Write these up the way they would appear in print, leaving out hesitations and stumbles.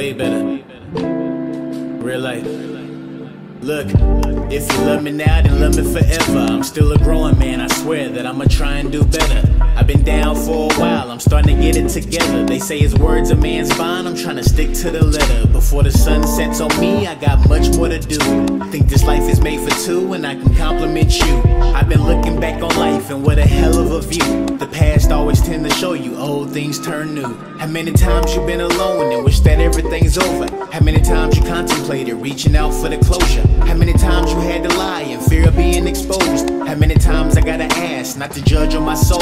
way better. Real life. Look, if you love me now, then love me forever. I'm still a growing man, I swear that I'ma try and do better. I've been down for a while, I'm starting to get it together. They say his words a man's bond, I'm trying to stick to the letter. Before the sun sets on me, I got much more to do. Think this life is made for two, and I can compliment you. I've been looking back on life, and what a hell of a view. The past always tend to show you old things turn new. How many times you been alone and wish that everything's over? How many times you contemplated reaching out for the closure? How many times you had to lie in fear of being exposed? How many times I gotta ask not to judge on my soul?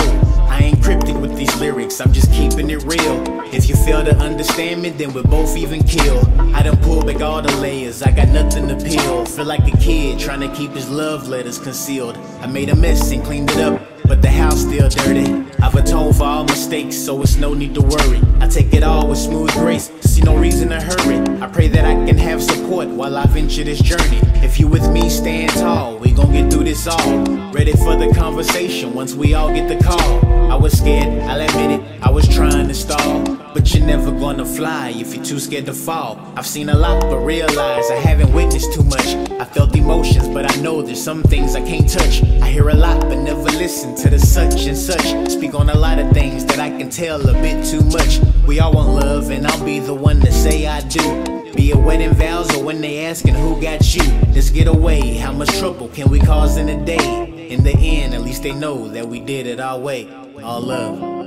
I ain't cryptic with these lyrics, I'm just keeping it real. If you fail to understand me, then we're both even killed. I done pulled back all the layers, I got nothing to peel. Feel like a kid trying to keep his love letters concealed. I made a mess and cleaned it up, but the house still dirty. I've atoned for all mistakes, so it's no need to worry. I take it all with smooth grace, see no reason to hurry. I pray that I can have support while I venture this journey. If you with me, stand tall, we gon' get through this all. Ready for the conversation once we all get the call. I was scared, I'll admit it, I was trying to stall. But you're never gonna fly if you're too scared to fall. I've seen a lot but realize I haven't witnessed too much. I felt emotions but I know there's some things I can't touch. I hear a lot but never listen to the such and such. Speak on a lot of things that I can tell a bit too much. We all want love and I'll be the one to say I do. Be it wedding vows or when they asking who got you. Let's get away, how much trouble can we cause in a day? In the end, at least they know that we did it our way. All love.